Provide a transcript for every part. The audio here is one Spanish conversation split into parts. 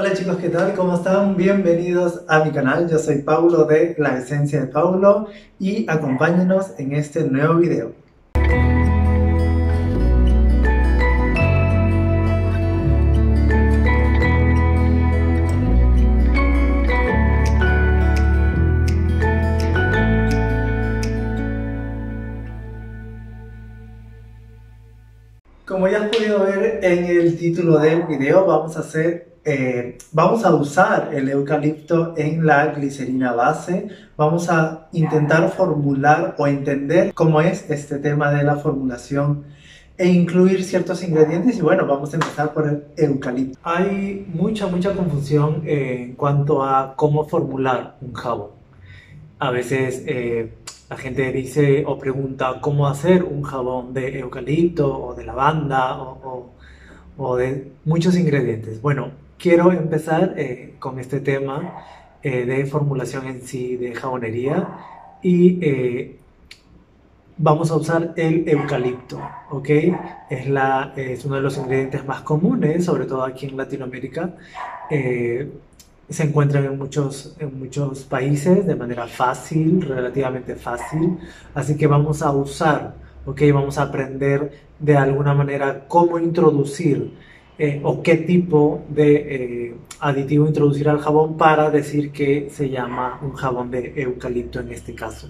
Hola chicos, ¿qué tal? ¿Cómo están? Bienvenidos a mi canal. Yo soy Paulo de La esencia de Paulo y acompáñenos en este nuevo video. Como ya has podido ver en el título del video, vamos a usar el eucalipto en la glicerina base. Vamos a intentar formular o entender cómo es este tema de la formulación e incluir ciertos ingredientes. Y bueno, vamos a empezar por el eucalipto. Hay mucha confusión en cuanto a cómo formular un jabón. A veces la gente dice o pregunta cómo hacer un jabón de eucalipto o de lavanda o de muchos ingredientes. Bueno, quiero empezar con este tema de formulación en sí de jabonería y vamos a usar el eucalipto, ¿ok? Es uno de los ingredientes más comunes, sobre todo aquí en Latinoamérica. Se encuentran en muchos países de manera fácil, relativamente fácil. Así que vamos a usar, ¿ok? Vamos a aprender de alguna manera cómo introducir o qué tipo de aditivo introducir al jabón para decir que se llama un jabón de eucalipto en este caso.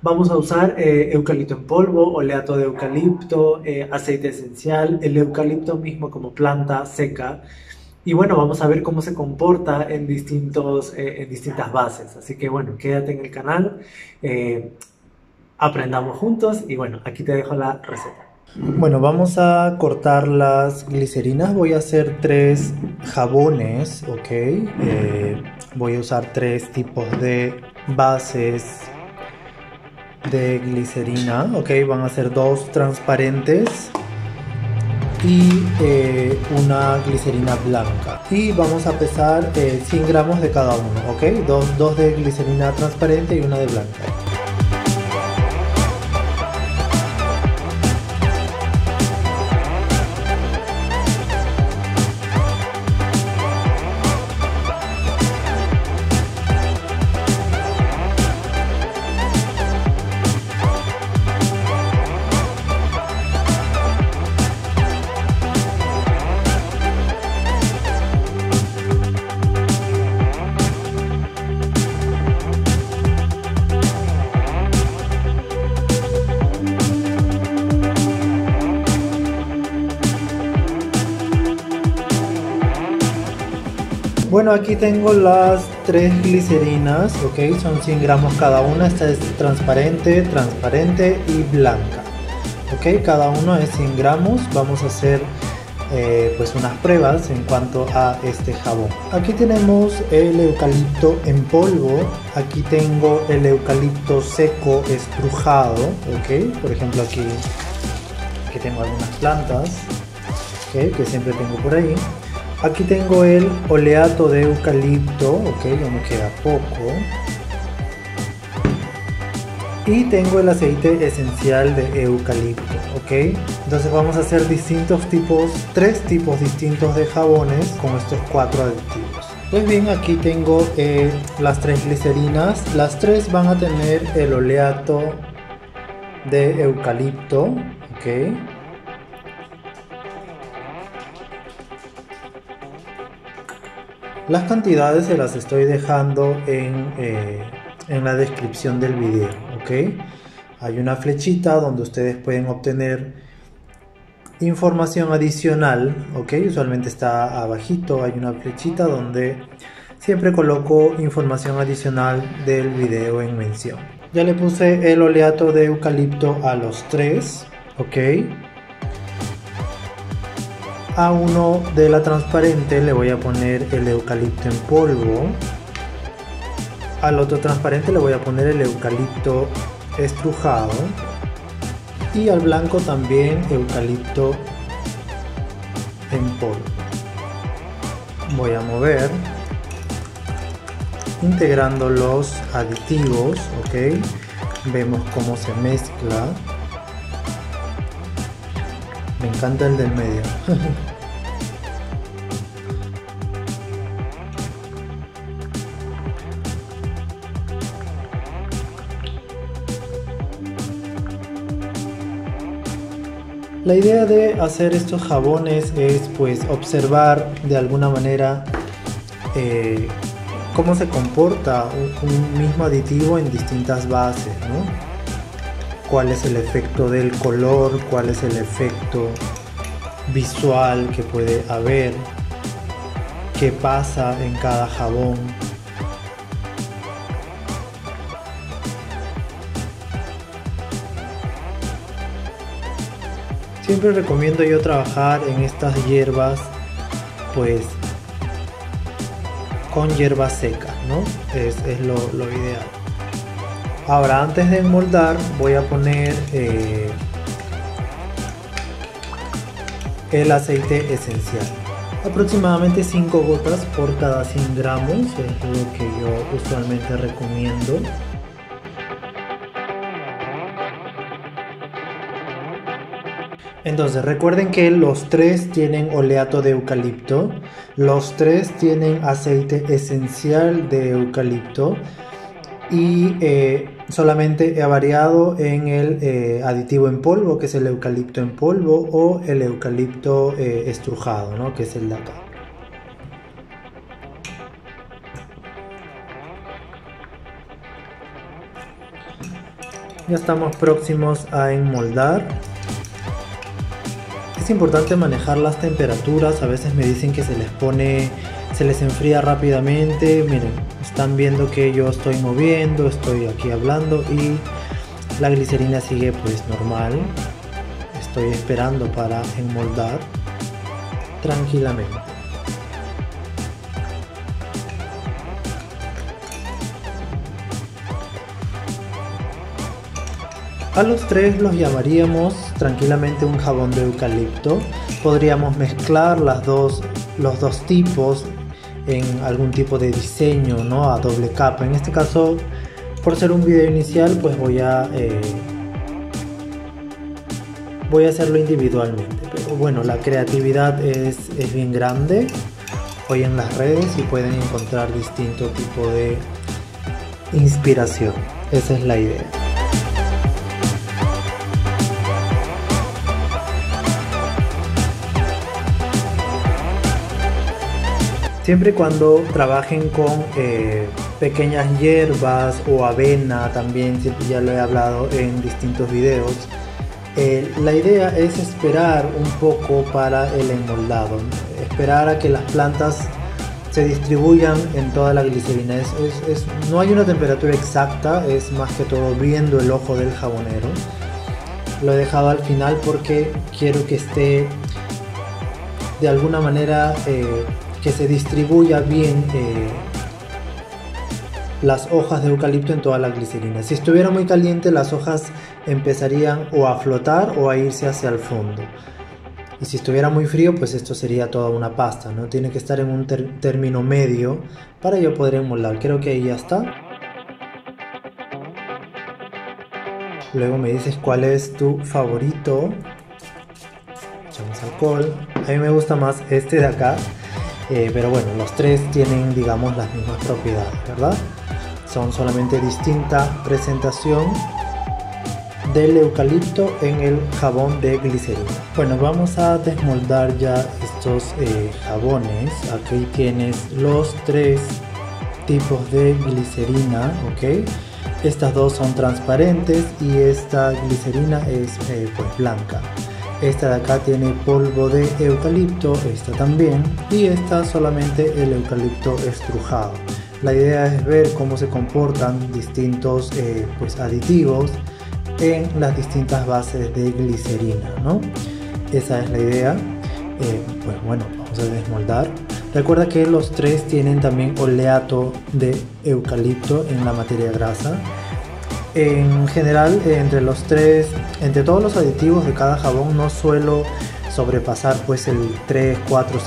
Vamos a usar eucalipto en polvo, oleato de eucalipto, aceite esencial, el eucalipto mismo como planta seca. Y bueno, vamos a ver cómo se comporta en distintas bases. Así que bueno, quédate en el canal, aprendamos juntos y bueno, aquí te dejo la receta. Bueno, vamos a cortar las glicerinas. Voy a hacer 3 jabones, ¿ok? Voy a usar 3 tipos de bases de glicerina, ¿ok? Van a ser 2 transparentes y una glicerina blanca. Y vamos a pesar 100 gramos de cada uno, ¿ok? Dos de glicerina transparente y una de blanca. Bueno, aquí tengo las 3 glicerinas, ok, son 100 gramos cada una. Esta es transparente, transparente y blanca, ok, cada uno es 100 gramos. Vamos a hacer pues unas pruebas en cuanto a este jabón. Aquí tenemos el eucalipto en polvo, aquí tengo el eucalipto seco estrujado, ok, por ejemplo aquí tengo algunas plantas, okay, que siempre tengo por ahí. Aquí tengo el oleato de eucalipto, ok, ya me queda poco. Y tengo el aceite esencial de eucalipto, ok. Entonces vamos a hacer distintos tipos, 3 tipos distintos de jabones con estos 4 aditivos. Pues bien, aquí tengo las 3 glicerinas. Las 3 van a tener el oleato de eucalipto, ok. Las cantidades se las estoy dejando en la descripción del video, ¿ok? Hay una flechita donde ustedes pueden obtener información adicional, ¿ok? Usualmente está abajito, hay una flechita donde siempre coloco información adicional del video en mención. Ya le puse el oleato de eucalipto a los 3, ¿ok? A uno de la transparente le voy a poner el eucalipto en polvo. Al otro transparente le voy a poner el eucalipto estrujado. Y al blanco también eucalipto en polvo. Voy a mover, integrando los aditivos, ¿ok? Vemos cómo se mezcla. Me encanta el del medio. La idea de hacer estos jabones es pues observar de alguna manera cómo se comporta un mismo aditivo en distintas bases, ¿no? Cuál es el efecto del color, cuál es el efecto visual que puede haber, qué pasa en cada jabón. Siempre recomiendo yo trabajar en estas hierbas pues con hierbas secas, ¿no? Es lo ideal. Ahora, antes de enmoldar voy a poner el aceite esencial, aproximadamente 5 gotas por cada 100 gramos, es lo que yo usualmente recomiendo. Entonces recuerden que los tres tienen oleato de eucalipto, los tres tienen aceite esencial de eucalipto y solamente he variado en el aditivo en polvo, que es el eucalipto en polvo, o el eucalipto estrujado, ¿no? Que es el de acá. Ya estamos próximos a enmoldar. Es importante manejar las temperaturas, a veces me dicen que se les enfría rápidamente. Miren, están viendo que yo estoy moviendo, estoy aquí hablando y la glicerina sigue pues normal. Estoy esperando para enmoldar tranquilamente. A los tres los llamaríamos tranquilamente un jabón de eucalipto. Podríamos mezclar los dos tipos en algún tipo de diseño, ¿no? A doble capa. En este caso, por ser un video inicial, pues voy a hacerlo individualmente. Pero bueno, la creatividad es bien grande hoy en las redes y pueden encontrar distinto tipo de inspiración. Esa es la idea. Siempre y cuando trabajen con pequeñas hierbas o avena, también ya lo he hablado en distintos videos, la idea es esperar un poco para el enmoldado, esperar a que las plantas se distribuyan en toda la glicerina. No hay una temperatura exacta, es más que todo viendo el ojo del jabonero. Lo he dejado al final porque quiero que esté de alguna manera... que se distribuya bien las hojas de eucalipto en toda la glicerina. Si estuviera muy caliente, las hojas empezarían o a flotar o a irse hacia el fondo. Y si estuviera muy frío, pues esto sería toda una pasta, ¿no? Tiene que estar en un término medio para yo poder enmoldar. Creo que ahí ya está. Luego me dices cuál es tu favorito. Echamos alcohol. A mí me gusta más este de acá. Pero bueno, los tres tienen, digamos, las mismas propiedades, ¿verdad? Son solamente distinta presentación del eucalipto en el jabón de glicerina. Bueno, vamos a desmoldar ya estos jabones. Aquí tienes los tres tipos de glicerina, ¿ok? Estas dos son transparentes y esta glicerina es pues blanca. Esta de acá tiene polvo de eucalipto, esta también, y esta solamente el eucalipto estrujado. La idea es ver cómo se comportan distintos pues aditivos en las distintas bases de glicerina, ¿no? Esa es la idea. Pues bueno, vamos a desmoldar. Recuerda que los tres tienen también oleato de eucalipto en la materia grasa. En general, entre todos los aditivos de cada jabón no suelo sobrepasar pues el 3, 4,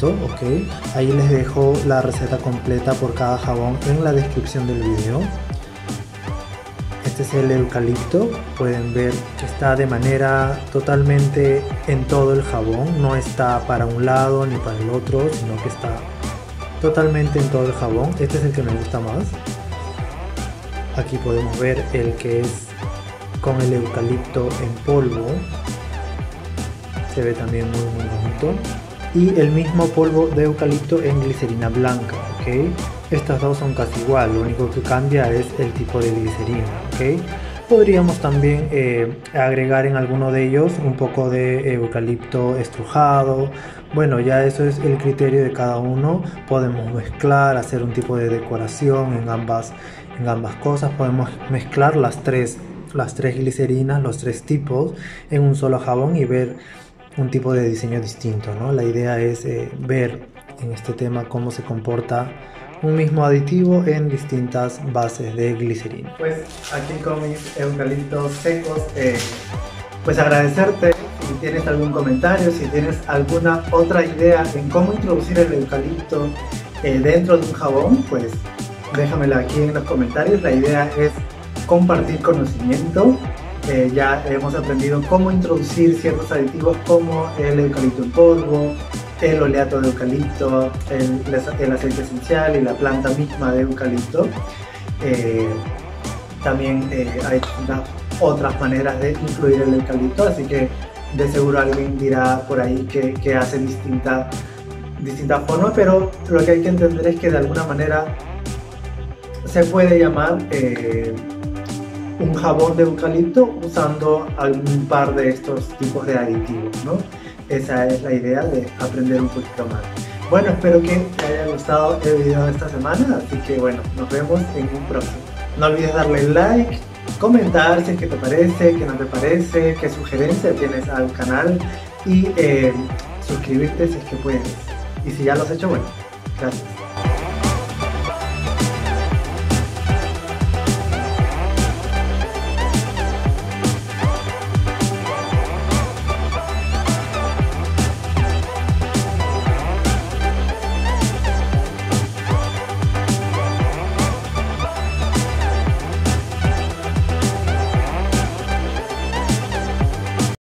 5%, ¿ok? Ahí les dejo la receta completa por cada jabón en la descripción del video. Este es el eucalipto, pueden ver que está de manera totalmente en todo el jabón, no está para un lado ni para el otro, sino que está totalmente en todo el jabón. Este es el que me gusta más. Aquí podemos ver el que es con el eucalipto en polvo. se ve también muy muy bonito. Y el mismo polvo de eucalipto en glicerina blanca, ¿ok? Estas dos son casi igual, lo único que cambia es el tipo de glicerina, ¿ok? Podríamos también agregar en alguno de ellos un poco de eucalipto estrujado. Bueno, ya eso es el criterio de cada uno. Podemos mezclar, hacer un tipo de decoración en ambas cosas. Podemos mezclar las tres glicerinas, los tres tipos en un solo jabón y ver un tipo de diseño distinto, ¿no? La idea es ver en este tema cómo se comporta un mismo aditivo en distintas bases de glicerina. Pues aquí con mis eucaliptos secos, pues agradecerte si tienes algún comentario, si tienes alguna otra idea en cómo introducir el eucalipto dentro de un jabón, pues déjamela aquí en los comentarios. La idea es compartir conocimiento. Ya hemos aprendido cómo introducir ciertos aditivos como el eucalipto en polvo, el oleato de eucalipto, el aceite esencial y la planta misma de eucalipto. También hay otras maneras de incluir el eucalipto, así que de seguro alguien dirá por ahí que hace distintas formas, pero lo que hay que entender es que de alguna manera se puede llamar un jabón de eucalipto usando algún par de estos tipos de aditivos, ¿no? Esa es la idea de aprender un poquito más. Bueno, espero que te haya gustado el video de esta semana, así que bueno, nos vemos en un próximo. No olvides darle like, comentar si es que te parece, que no te parece, qué sugerencia tienes al canal y suscribirte si es que puedes. Y si ya lo has hecho, bueno, gracias.